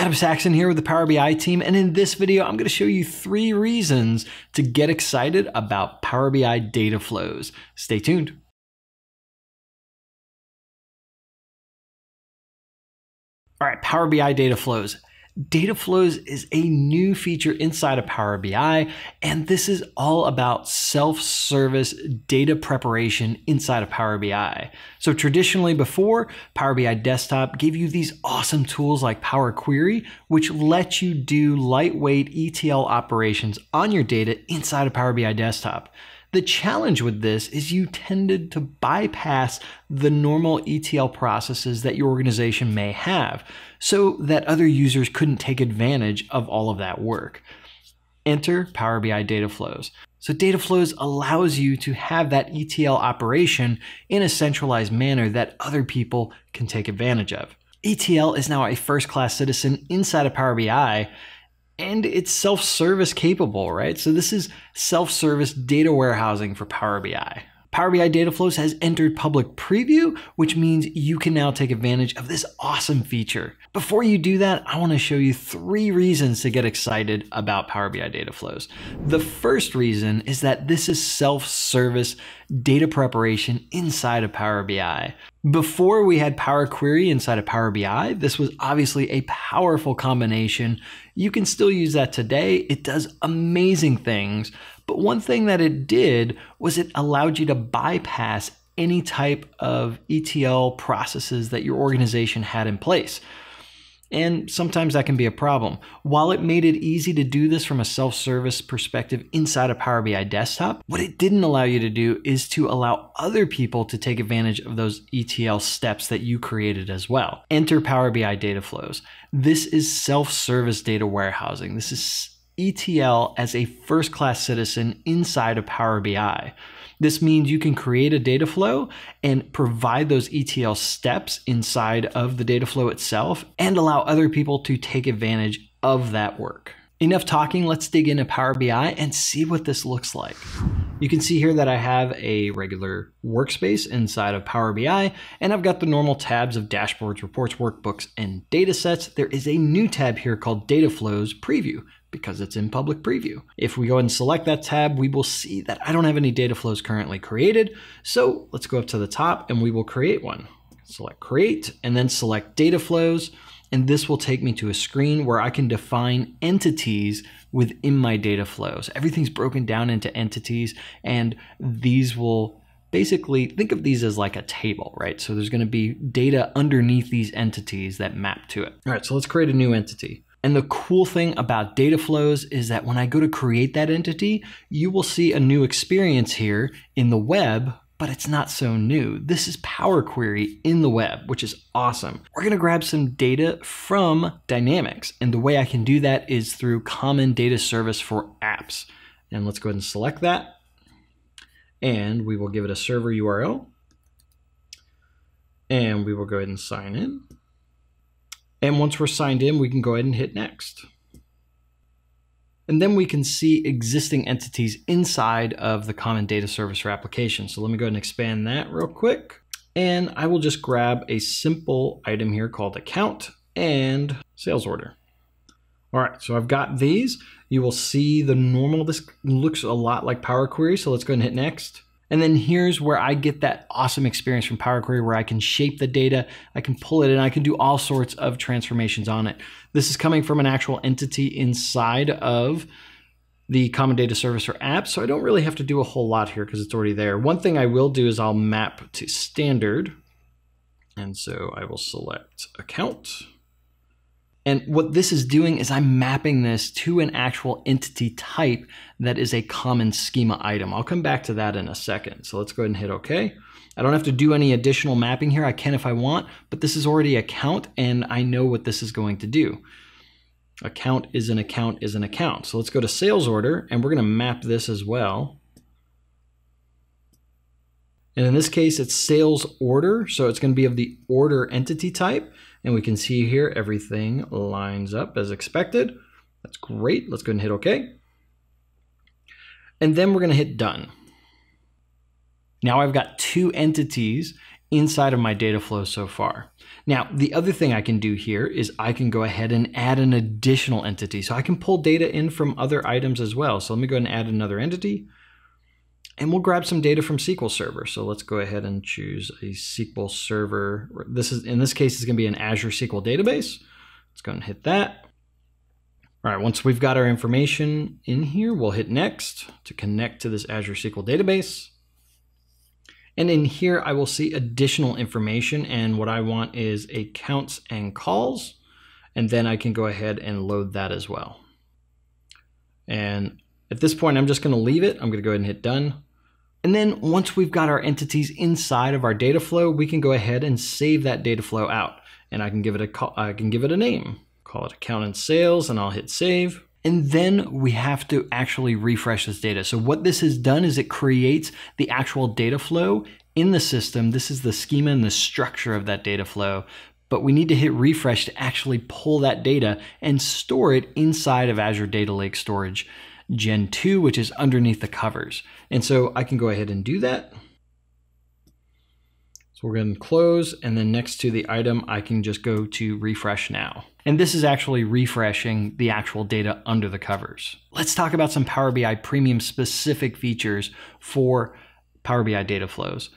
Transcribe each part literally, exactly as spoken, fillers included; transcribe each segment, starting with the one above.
Adam Saxton here with the Power B I team, and in this video, I'm going to show you three reasons to get excited about Power B I data flows. Stay tuned. All right, Power B I data flows. Data flows is a new feature inside of Power B I, and this is all about self-service data preparation inside of Power B I. So traditionally before, Power B I Desktop gave you these awesome tools like Power Query, which lets you do lightweight E T L operations on your data inside of Power B I Desktop. The challenge with this is you tended to bypass the normal E T L processes that your organization may have so that other users couldn't take advantage of all of that work. Enter Power B I Dataflows. So Dataflows allows you to have that E T L operation in a centralized manner that other people can take advantage of. E T L is now a first-class citizen inside of Power B I, and it's self-service capable, right? So this is self-service data warehousing for Power B I. Power B I Dataflows has entered public preview, which means you can now take advantage of this awesome feature. Before you do that, I want to show you three reasons to get excited about Power B I Dataflows. The first reason is that this is self-service data preparation inside of Power B I. Before we had Power Query inside of Power B I, this was obviously a powerful combination. You can still use that today. It does amazing things. But one thing that it did was it allowed you to bypass any type of E T L processes that your organization had in place. And sometimes that can be a problem. While it made it easy to do this from a self-service perspective inside of Power B I Desktop, what it didn't allow you to do is to allow other people to take advantage of those E T L steps that you created as well. Enter Power B I Dataflows. This is self-service data warehousing. This is E T L as a first-class citizen inside of Power B I. This means you can create a data flow and provide those E T L steps inside of the data flow itself and allow other people to take advantage of that work. Enough talking, let's dig into Power B I and see what this looks like. You can see here that I have a regular workspace inside of Power B I, and I've got the normal tabs of dashboards, reports, workbooks, and datasets. There is a new tab here called Data Flows Preview, because it's in public preview. If we go ahead and select that tab, we will see that I don't have any data flows currently created. So let's go up to the top and we will create one. Select create and then select data flows. And this will take me to a screen where I can define entities within my data flows. Everything's broken down into entities, and these will basically, think of these as like a table, right? So there's gonna be data underneath these entities that map to it. All right, so let's create a new entity. And the cool thing about data flows is that when I go to create that entity, you will see a new experience here in the web, but it's not so new. This is Power Query in the web, which is awesome. We're gonna grab some data from Dynamics. And the way I can do that is through Common Data Service for Apps. And let's go ahead and select that. And we will give it a server U R L. And we will go ahead and sign in. And once we're signed in, we can go ahead and hit next. And then we can see existing entities inside of the Common Data Service or application. So let me go ahead and expand that real quick. And I will just grab a simple item here called account and sales order. All right, so I've got these. You will see the normal, this looks a lot like Power Query. So let's go ahead and hit next. And then here's where I get that awesome experience from Power Query where I can shape the data, I can pull it, and I can do all sorts of transformations on it. This is coming from an actual entity inside of the Common Data Service or app, so I don't really have to do a whole lot here because it's already there. One thing I will do is I'll map to standard, and so I will select account. And what this is doing is I'm mapping this to an actual entity type that is a common schema item. I'll come back to that in a second. So let's go ahead and hit OK. I don't have to do any additional mapping here. I can if I want, but this is already account, and I know what this is going to do. Account is an account is an account. So let's go to sales order, and we're going to map this as well. And in this case, it's sales order, so it's going to be of the order entity type. And we can see here everything lines up as expected. That's great. Let's go ahead and hit OK. And then we're going to hit done. Now I've got two entities inside of my data flow so far. Now, the other thing I can do here is I can go ahead and add an additional entity. So I can pull data in from other items as well. So let me go ahead and add another entity, and we'll grab some data from S Q L Server. So let's go ahead and choose a S Q L Server. This is, in this case, it's gonna be an Azure S Q L database. Let's go ahead and hit that. All right, once we've got our information in here, we'll hit next to connect to this Azure S Q L database. And in here, I will see additional information, and what I want is accounts and calls, and then I can go ahead and load that as well. And at this point, I'm just gonna leave it. I'm gonna go ahead and hit done. And then once we've got our entities inside of our data flow, we can go ahead and save that data flow out. And I can give it a call, I can give it a name, call it account and sales, and I'll hit save. And then we have to actually refresh this data. So what this has done is it creates the actual data flow in the system. This is the schema and the structure of that data flow, but we need to hit refresh to actually pull that data and store it inside of Azure Data Lake Storage Gen two, which is underneath the covers. And so I can go ahead and do that. So we're going to close, and then next to the item, I can just go to refresh now. And this is actually refreshing the actual data under the covers. Let's talk about some Power B I Premium specific features for Power B I data flows.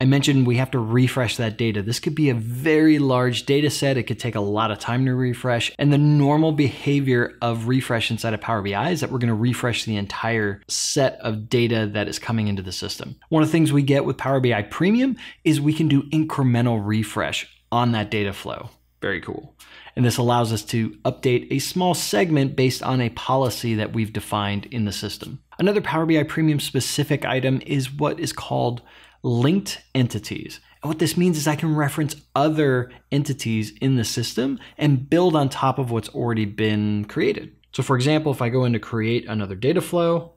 I mentioned we have to refresh that data. This could be a very large data set. It could take a lot of time to refresh. And the normal behavior of refresh inside of Power B I is that we're going to refresh the entire set of data that is coming into the system. One of the things we get with Power B I Premium is we can do incremental refresh on that data flow. Very cool. And this allows us to update a small segment based on a policy that we've defined in the system. Another Power B I Premium specific item is what is called linked entities. And what this means is I can reference other entities in the system and build on top of what's already been created. So for example, if I go in to create another data flow,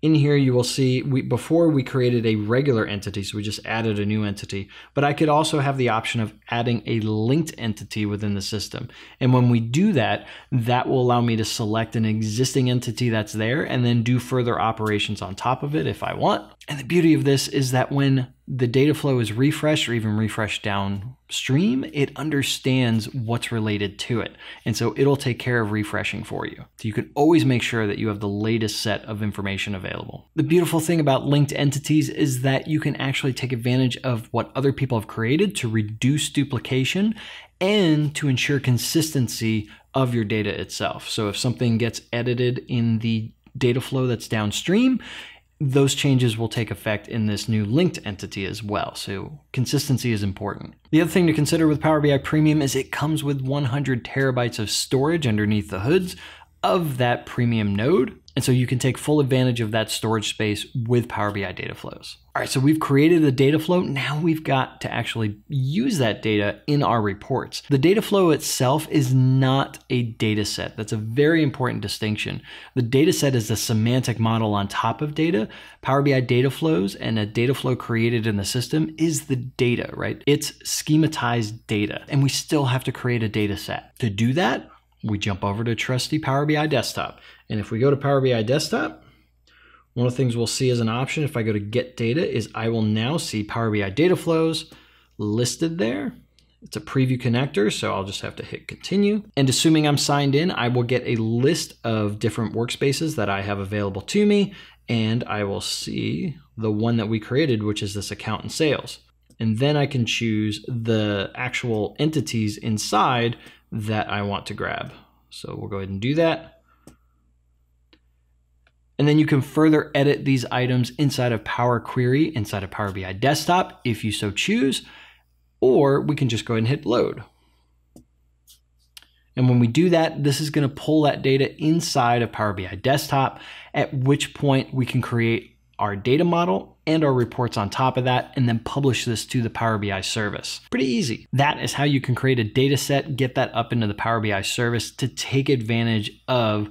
in here you will see we, before we created a regular entity, so we just added a new entity, but I could also have the option of adding a linked entity within the system. And when we do that, that will allow me to select an existing entity that's there and then do further operations on top of it if I want. And the beauty of this is that when the data flow is refreshed or even refreshed downstream, it understands what's related to it. And so it'll take care of refreshing for you. So you can always make sure that you have the latest set of information available. The beautiful thing about linked entities is that you can actually take advantage of what other people have created to reduce duplication and to ensure consistency of your data itself. So if something gets edited in the data flow that's downstream, those changes will take effect in this new linked entity as well. So consistency is important. The other thing to consider with Power B I Premium is it comes with one hundred terabytes of storage underneath the hoods of that premium node. And so you can take full advantage of that storage space with Power B I data flows. All right, so we've created a data flow. Now we've got to actually use that data in our reports. The data flow itself is not a data set. That's a very important distinction. The data set is the semantic model on top of data. Power B I data flows and a data flow created in the system is the data, right? It's schematized data, and we still have to create a data set. To do that, we jump over to trusty Power B I Desktop. And if we go to Power B I Desktop, one of the things we'll see as an option, if I go to Get Data, is I will now see Power B I Data Flows listed there. It's a preview connector, so I'll just have to hit continue. And assuming I'm signed in, I will get a list of different workspaces that I have available to me. And I will see the one that we created, which is this account and sales. And then I can choose the actual entities inside that I want to grab. So we'll go ahead and do that. And then you can further edit these items inside of Power Query, inside of Power B I Desktop, if you so choose, or we can just go ahead and hit load. And when we do that, this is going to pull that data inside of Power B I Desktop, at which point we can create our data model and our reports on top of that, and then publish this to the Power B I service. Pretty easy. That is how you can create a data set, get that up into the Power B I service to take advantage of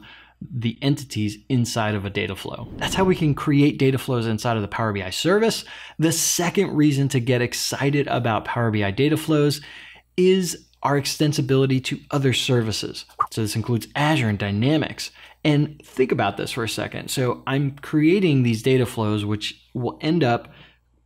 the entities inside of a data flow. That's how we can create data flows inside of the Power B I service. The second reason to get excited about Power B I data flows is our extensibility to other services. So this includes Azure and Dynamics. And think about this for a second. So I'm creating these data flows, which will end up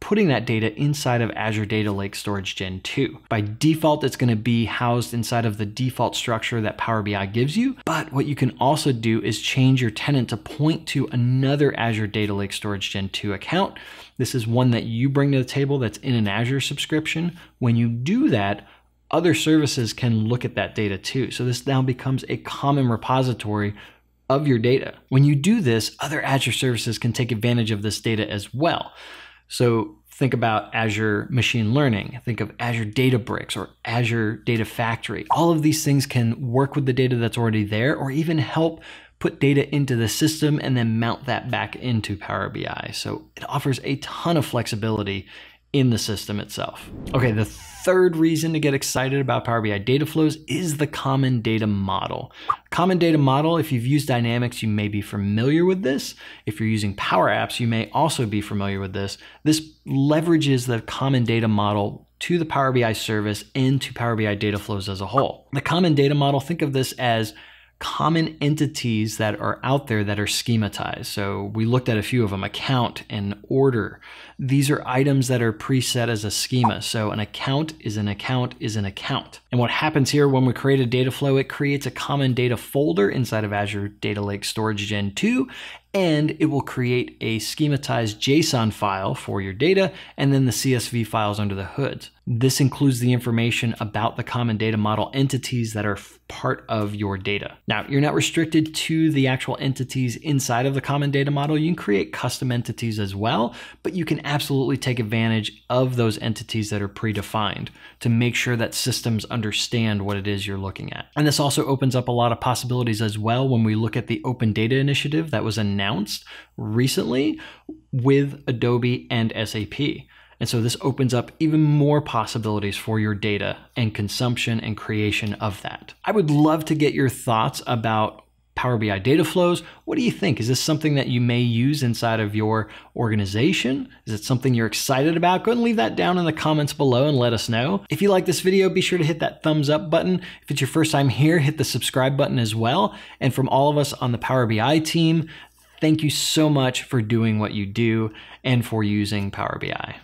putting that data inside of Azure Data Lake Storage Gen two. By default, it's going to be housed inside of the default structure that Power B I gives you. But what you can also do is change your tenant to point to another Azure Data Lake Storage Gen two account. This is one that you bring to the table that's in an Azure subscription. When you do that, other services can look at that data too. So this now becomes a common repository of your data. When you do this, other Azure services can take advantage of this data as well. So think about Azure Machine Learning, think of Azure Databricks or Azure Data Factory. All of these things can work with the data that's already there, or even help put data into the system and then mount that back into Power B I. So it offers a ton of flexibility in the system itself. Okay, the third reason to get excited about Power B I Dataflows is the Common Data Model. Common Data Model, if you've used Dynamics, you may be familiar with this. If you're using Power Apps, you may also be familiar with this. This leverages the Common Data Model to the Power B I service and to Power B I Dataflows as a whole. The Common Data Model, think of this as common entities that are out there that are schematized. So we looked at a few of them, account and order. These are items that are preset as a schema. So an account is an account is an account. And what happens here when we create a data flow, it creates a common data folder inside of Azure Data Lake Storage Gen two, and it will create a schematized JSON file for your data and then the C S V files under the hood. This includes the information about the Common Data Model entities that are part of your data. Now, you're not restricted to the actual entities inside of the Common Data Model. You can create custom entities as well, but you can absolutely take advantage of those entities that are predefined to make sure that systems understand what it is you're looking at. And this also opens up a lot of possibilities as well when we look at the Open Data Initiative that was announced recently with Adobe and S A P. And so this opens up even more possibilities for your data and consumption and creation of that. I would love to get your thoughts about Power B I Dataflows. What do you think? Is this something that you may use inside of your organization? Is it something you're excited about? Go ahead and leave that down in the comments below and let us know. If you like this video, be sure to hit that thumbs up button. If it's your first time here, hit the subscribe button as well. And from all of us on the Power B I team, thank you so much for doing what you do and for using Power B I.